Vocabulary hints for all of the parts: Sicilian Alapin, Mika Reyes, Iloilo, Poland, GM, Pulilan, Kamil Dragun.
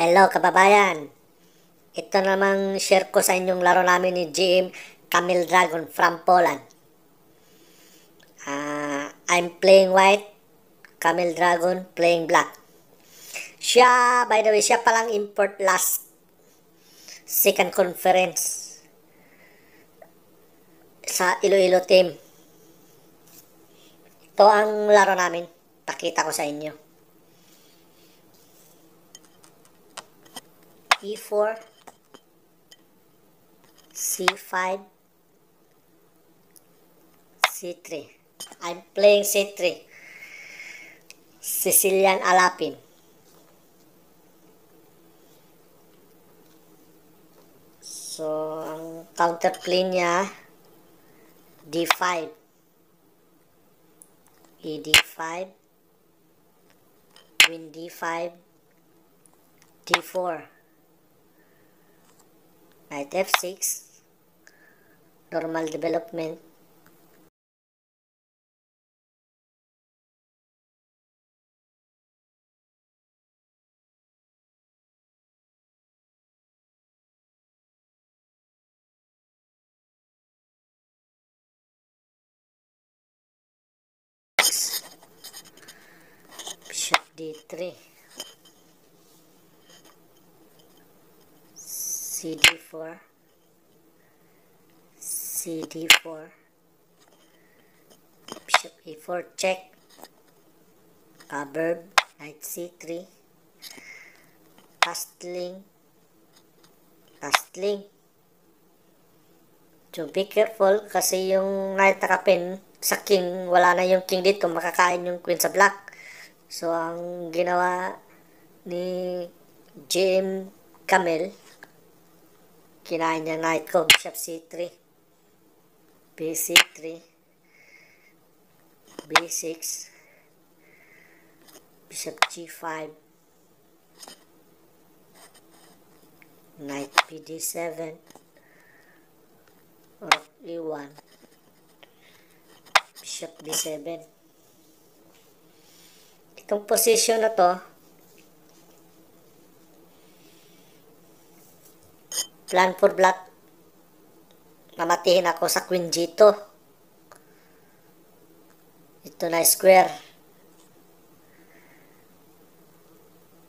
Hello kababayan! Ito namang share ko sa inyong laro namin ni GM Kamil Dragun from Poland. I'm playing white, Kamil Dragun playing black. Siya, by the way, siya palang import last second conference sa Iloilo team. Ito ang laro namin, pakita ko sa inyo. E4, C5, C3. I'm playing C3. Sicilian Alapin. So, ang counterplay niya, D5. E D5, Win D5, D4. Knight F6, normal development. Bishop D3. CD4, CD4, Bishop E4, check, covered, Knight C3, castling. So be careful kasi yung Knight nakapin sa King, wala na yung King dito, makakain yung Queen sa Black. So ang ginawa ni GM Kamil, kinain niya Knight ko, Bishop C3, B3, B6, Bishop G5, Knight PD7, Rook E1, Bishop D7. Itong position na to, plan for black, mamatihin ako sa Queen G2. Ito na square.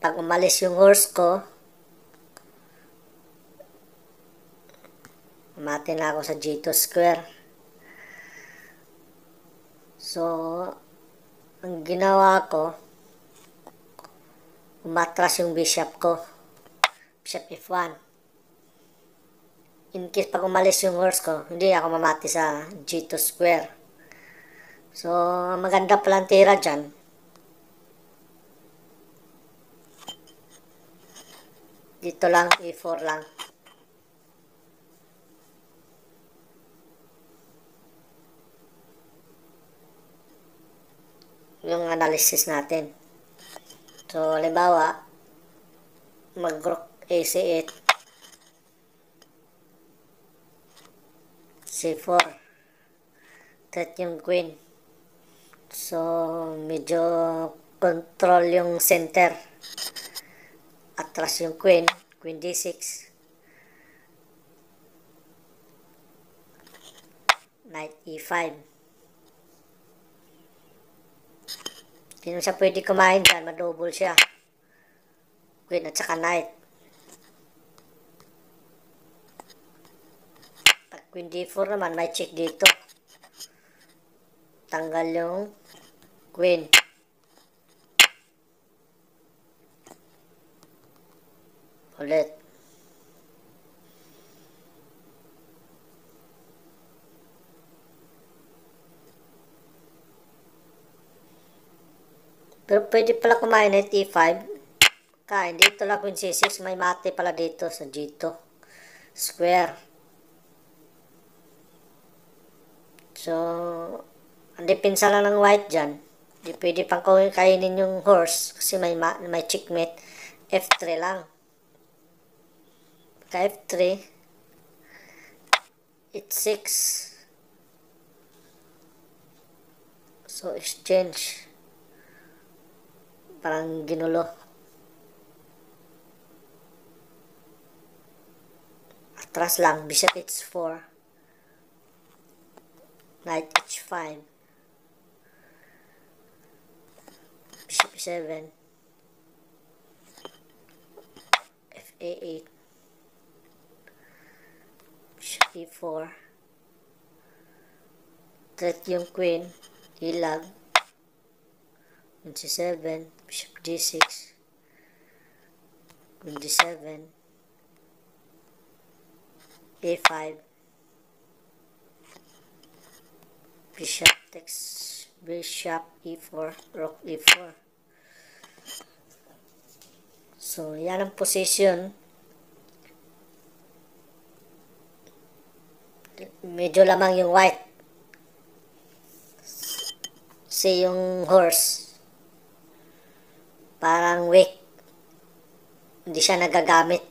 Pag umalis yung horse ko, mamatihin na ako sa G2 square. So, ang ginawa ko, umatras yung bishop ko. Bishop F1. In case pag umalis yung horse ko, hindi ako mamati sa G2 square. So, maganda pala ang tira dyan. Dito lang, E4 lang. Yung analysis natin. So, halimbawa, mag-rook AC8. C4, threat yung queen, so medyo control yung center, atras yung queen, queen D6, knight E5, hindi na siya pwede kumain dyan, madouble siya, queen at saka knight. Queen D4 naman, may check dito. Tanggal yung queen. Ulit. Pero pwede pala kumain ng T5. Kain dito lang queen C6, may mate pala dito sa G2. Square. So, ang depensa lang ng white dyan. Hindi pwede pang kainin yung horse kasi may checkmate. F3 lang. Pagka F3, H6. So, exchange. Parang ginulo. Atras lang. Bishop H4. Knight H5. Bishop E7. FA8. Bishop E4. Threat yung queen. Hilag. Queen C7. Bishop D6. Queen D7. A5. Bishop takes Bishop E4. Rook E4. So, yan ang position. Medyo lamang yung white. Kasi yung horse, parang weak. Hindi siya nagagamit.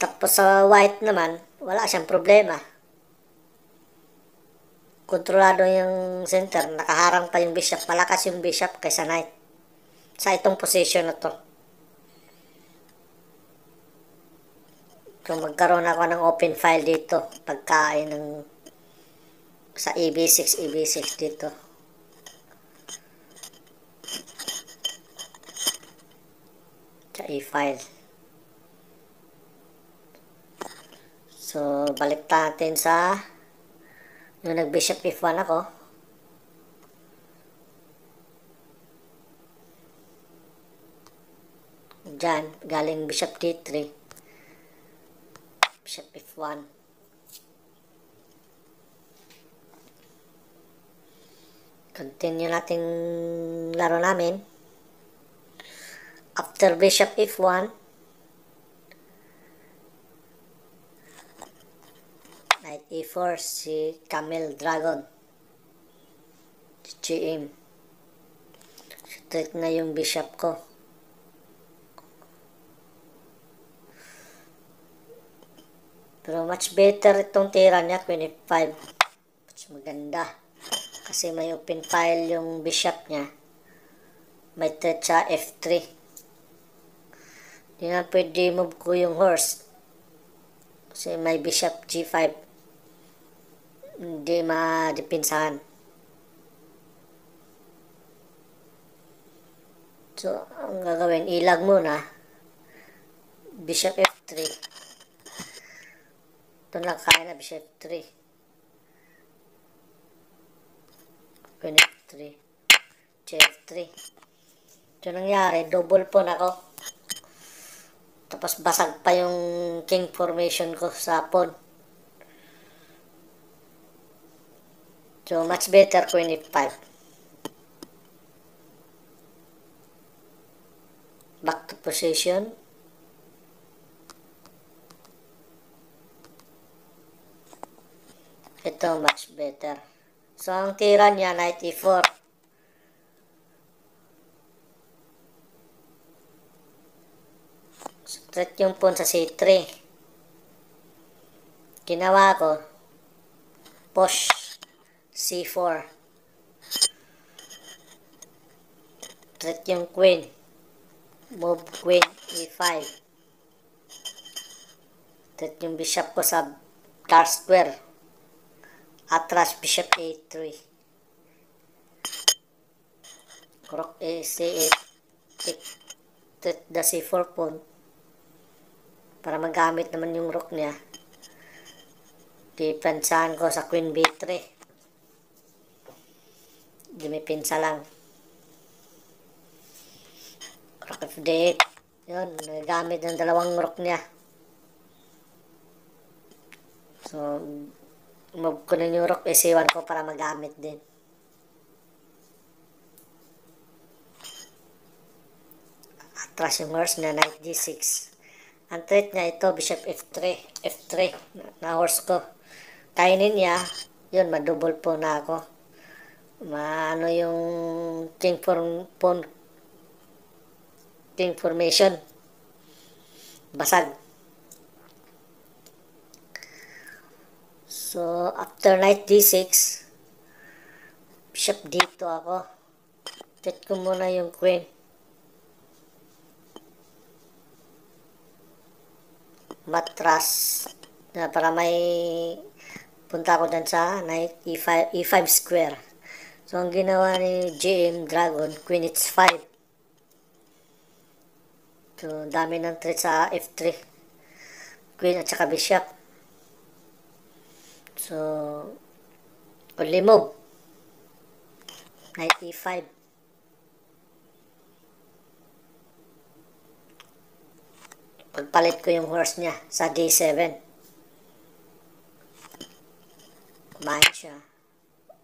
Tapos sa white naman, wala siyang problema. Kontrolado yung center, nakaharang pa yung bishop, malakas yung bishop kaysa knight. Sa itong position na to. Kung magkaroon ako ng open file dito, pagkain ng sa EB6 dito. Sa E-file. So, balik natin sa nung nag-bishop F1 ako. Diyan, galing bishop D3. Bishop F1. Continue natin laro namin. After bishop F1, Knight E4 si Kamil Dragun. GM. Straight na yung bishop ko. Pero much better itong tira niya, Queen F5. Much maganda. Kasi may open file yung bishop niya. May threat siya F3. Hindi na pwede move ko yung horse. Kasi may bishop G5. Hindi madipinsahan. So, ang gagawin, ilag muna. Bishop F3. Ito lang kaya na, Bishop F3. Queen F3. G F3. Ito nangyari, double pawn ako. Tapos basag pa yung king formation ko sa pawn. So, much better Queen F5. Back to position. Ito, much better. So, ang tira niya, Knight E4. Subtract yung pawn sa C3. Ginawa ko. Push. C4. Threat yung queen. Move queen E5. Threat yung bishop ko sa dark square. Atras bishop A3. Rook A C8. Threat the C4 pawn. Para magamit naman yung rook niya. Dipensahan ko sa queen B3. Dumipinsa lang. Rook F8. Yun, nagamit ng dalawang rook niya. So, move ko na yung rook E1 ko para magamit din. Atras yung horse na Knight D6. Ang threat niya ito, Bishop F3. F3 na horse ko. Kainin niya. Yun, madouble po na ako. Maano yung king formation basag. So after Knight D6, Bishop dito ako. Check ko muna yung queen. matras na para may punta ko dyan sa E5 square. So, ang ginawa ni GM Dragon, Queen H5. So, dami ng threat sa F3. Queen at saka Bishop. So, only move. Knight E5. Pagpalit ko yung horse niya sa D7. Kumain siya.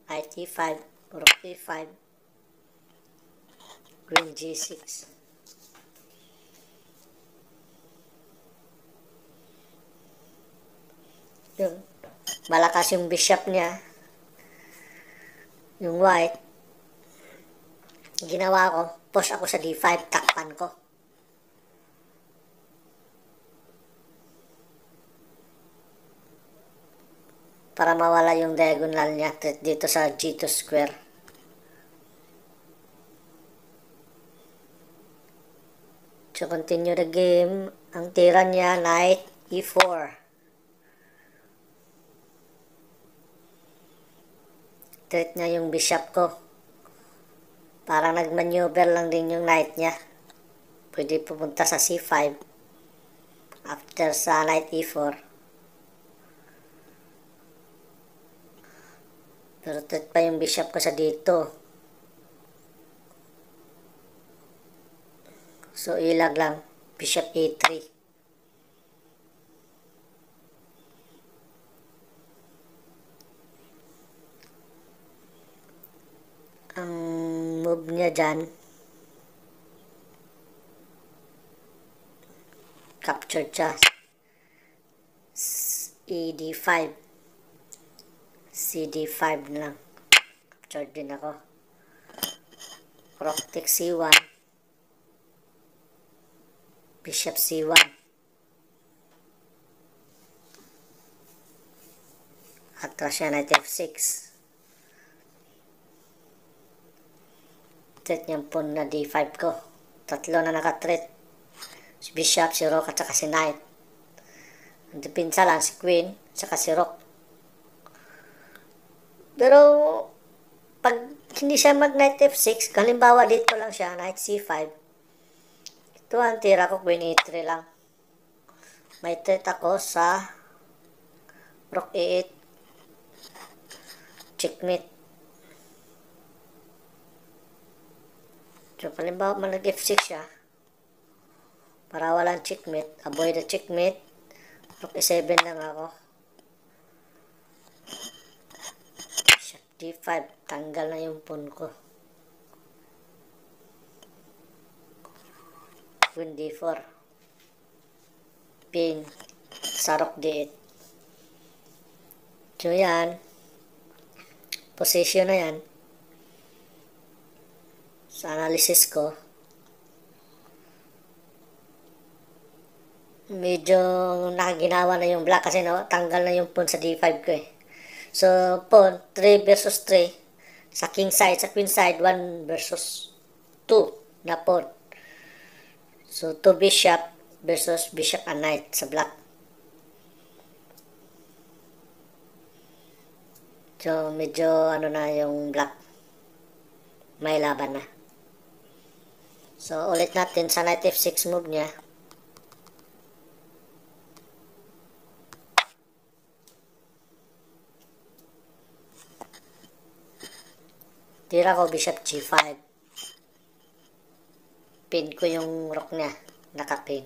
Knight E5. Rook E5. Queen G6. Yung malakas yung bishop niya. Yung white. Ginawa ko, push ako sa D5, takpan ko. Para mawala yung diagonal niya dito sa G2 square. So continue the game. Ang tira niya, knight E4. Threat niya yung bishop ko. Parang nagmaneuver lang din yung knight niya. Pwede pupunta sa C5. After sa knight E4. Pero threat pa yung bishop ko sa dito. So ilag lang. Bishop E3. Ang move niya dyan. Captured siya. ED5. CD5 lang. Captured din ako. Rook takes C1. Bishop C1. Atras siya knight F6. Threat niyang pawn na D5 ko. Tatlo na naka-threat. Si bishop, si rook, at saka si knight. Ang dipinsa lang si queen, at saka si rook. Pero, pag hindi siya mag-knight F6, halimbawa dito lang siya, knight C5. Ito ang tira ko, queen E3 lang. May threat ako sa rook E8. Checkmate. So, halimbawa mag F6 siya. Para walang checkmate. Avoid the checkmate. Rook E7 lang ako. D5, tanggal na yung pawn ko. Queen D4. Ping. Sarok D8. So yan. Position na yan. Sa analysis ko. Medyo nakaginawa na yung black kasi no, tanggal na yung pawn sa D5 ko eh. So, pawn, 3 versus 3. Sa king side, sa queen side, 1 versus 2 na pawn. So, 2 bishop versus bishop and knight sa black. So, medyo ano na yung black. May laban na. So, ulit natin sa knight F6 move niya. Tira ko bishop G5. Pin ko yung rook niya. Nakapin.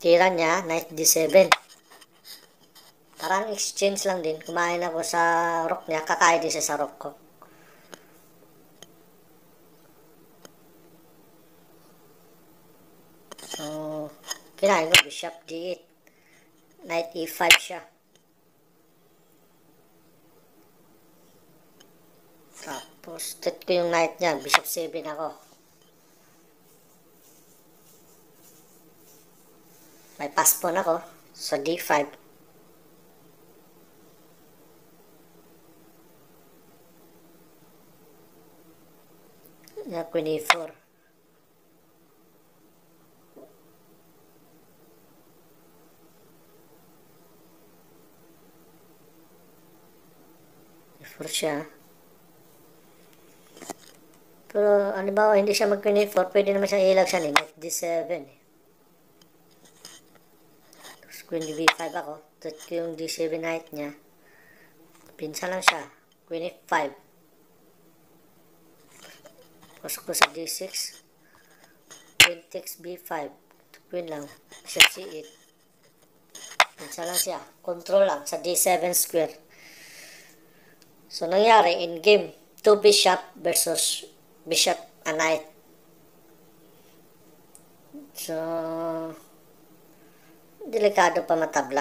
Tira niya, knight D7. Parang exchange lang din. Kumain ako sa rook niya. Kakain din siya sa rook ko. So, kinain ko bishop D8. Knight E5 siya. Tapos, threat ko yung knight niya. Bishop 7 ako. May pass pawn ako. So, D5. Queen E4. siya. Pero, halimbawa, hindi siya mag-queen-4, pwede naman siyang ilag siya ni D7. Tapos, queen B5 ako. Tapos, yung D7 height niya, pinsa lang siya. Queen F5. Pasok ko sa D6. Queen takes B5. Queen lang. Sa C8. Pinsa lang siya. Control lang sa D7 square. So, nangyari in game, 2 bishop versus bishop and knight. So, delikado pa matabla.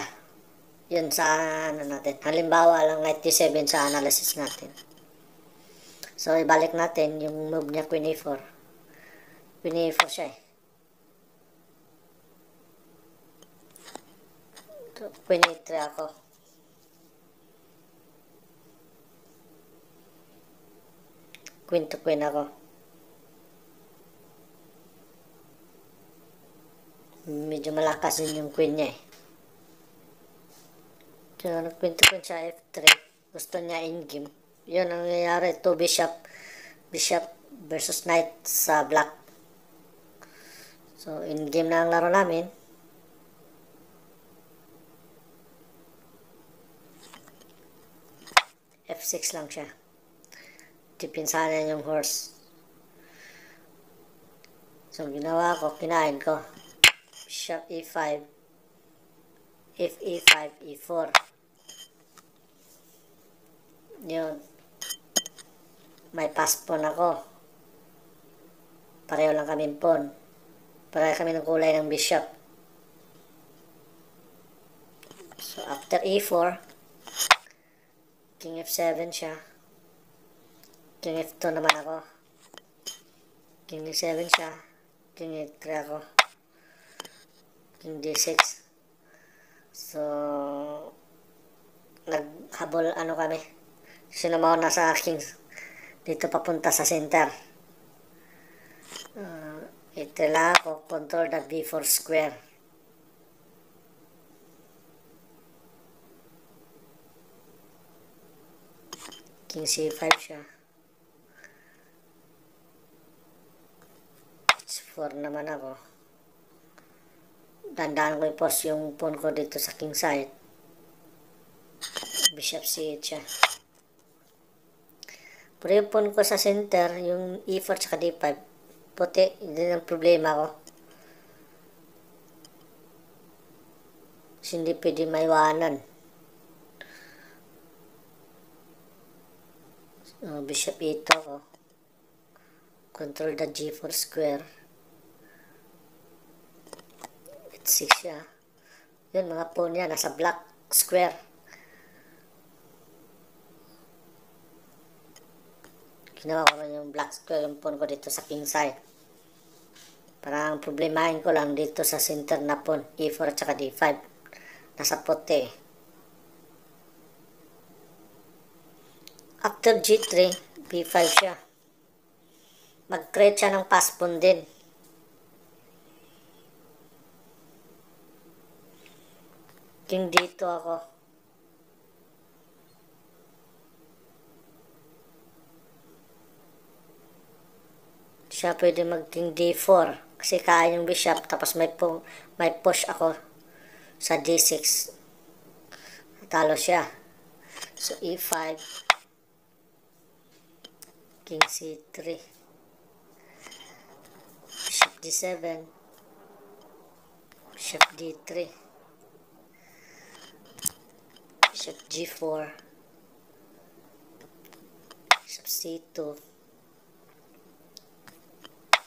Yun sa ano natin. Halimbawa lang knight D7 sa analysis natin. So, ibalik natin yung move niya queen A4. Queen A4 siya eh. So, queen A3 ako. Queen to queen ako. Medyo malakas din yung queen niya eh. So, nag-queen to queen siya F3. Gusto niya in-game. Yun ang nangyayari. 2 bishop. Bishop versus knight sa black. So, in-game na ang laro namin. F6 lang siya. Tipinsanan yung horse. So, ginawa ko, kinain ko. Bishop E5. Fe5, E4. Yun. May pass pawn ako. Pareho lang kaming pawn. Pareho kami ng kulay ng bishop. So, after E4, King F7 siya. King F2 naman ako. King D7 siya. King E3 ako. King D6. So, naghabol ano kami. Sinamaw na sa king. Dito papunta sa center. E3 lang ako. Control the B4 square. King C5 siya. H4 naman ako. Tandaan ko i-post yung pawn ko dito sa king side. Bishop C8 siya. Pero yung pawn ko sa center, yung E4 tsaka D5, puti, hindi ang problema ko. Hindi pwede maiwanan. So, bishop E2 ko. Control the G4 square. H6 siya. Yun, mga pawn niya. Nasa black square. Ginawa ko rin yung black square. Yung pawn ko dito sa king side. Parang problemahin ko lang dito sa center na pawn. E4 at saka D5. Nasa puti. After G3, B5 siya. Mag-create siya ng pass pawn din. King dito ako. Siya pwede mag-king D4. Kasi kaya yung bishop. Tapos may push ako sa D6. Talo siya. So E5. King C3. D7, bishop D3, bishop G4, bishop C2,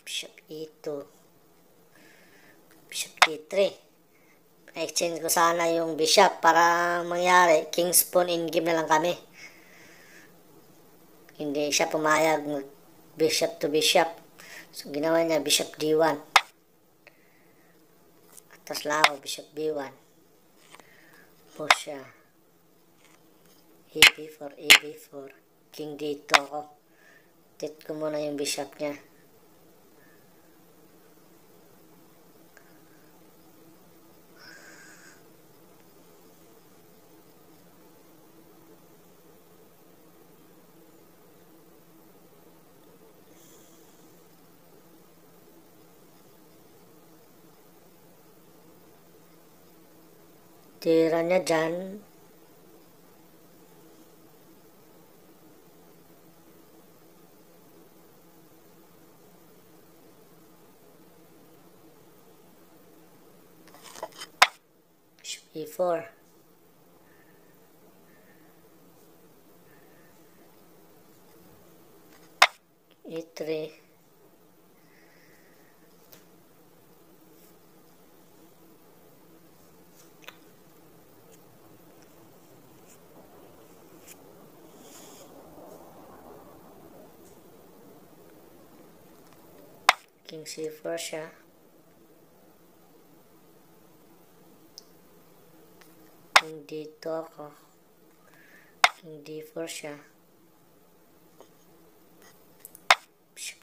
bishop E2, bishop D3. Exchange ko sana yung bishop para mangyari king's pawn in game na lang kami. Hindi siya pumayag mag bishop to bishop. So, ginawa niya, bishop D1. Atas lang ako, bishop B1. Push siya. EB4, EB4. King D2 ako. Tit ko muna yung bishop niya. Tirannya dan before. E3 King C4 siya. King D2 ako. King D4 siya.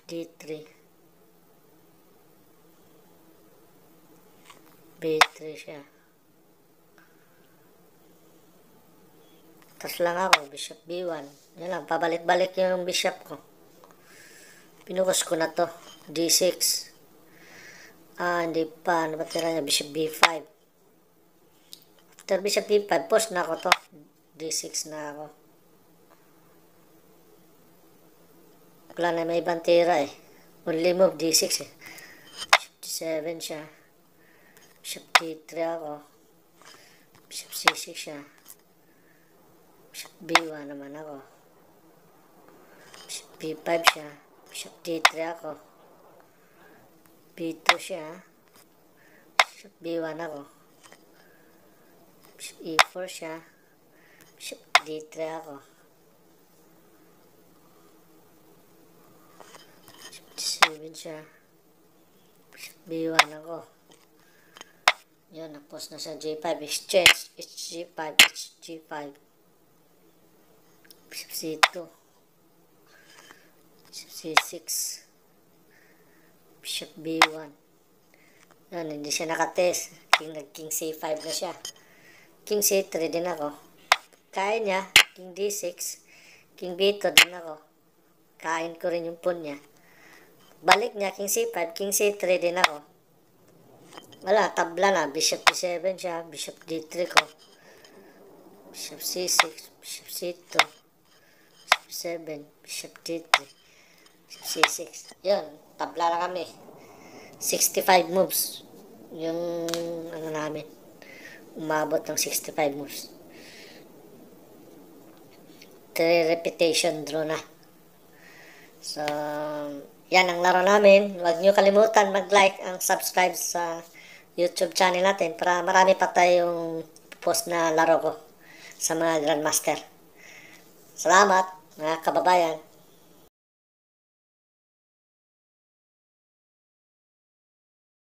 D3 B3 siya. Tapos lang ako bishop B1. Yan lang, pabalik-balik yung bishop ko. Pinukas ko na to D6. Hindi pa, ano ba tira niya? Bishop B5. After bishop B5, post na ako to. D6 na ako. Wala na may ibang tira eh. Only move D6 eh. Bishop D7 siya. Bishop D3 ako. Bishop C6 siya. Bishop B1 naman ako. Bishop B5 siya. Bishop D3 ako. B2 siya. Bishop B1 ako. Bishop E4 siya. Bishop D3 ako. D7 siya. Bishop B1 ako. Yun, nag-post na sa G5. Exchange. HG5. HG5. Bishop C2. Bishop C6. Bishop B1. Yun, hindi siya nakatest. King C5 na siya. King C3 din ako. Kaya niya. King D6. King B2 din ako. Kain ko rin yung pawn niya. Balik niya, King C5, King C3 din ako. Wala, tabla na. Bishop D7 siya, Bishop D3 ko. Bishop C6, Bishop C2, Bishop C7, Bishop D3, Bishop C6. Yun, tabla na kami. 65 moves. Yung, ano namin, umabot ng 65 moves. 3 repetition draw na. So, yan ang laro namin. Huwag nyo kalimutan mag-like ang subscribe sa YouTube channel natin para marami pa tayong post na laro ko sa mga Grandmaster. Salamat mga kababayan.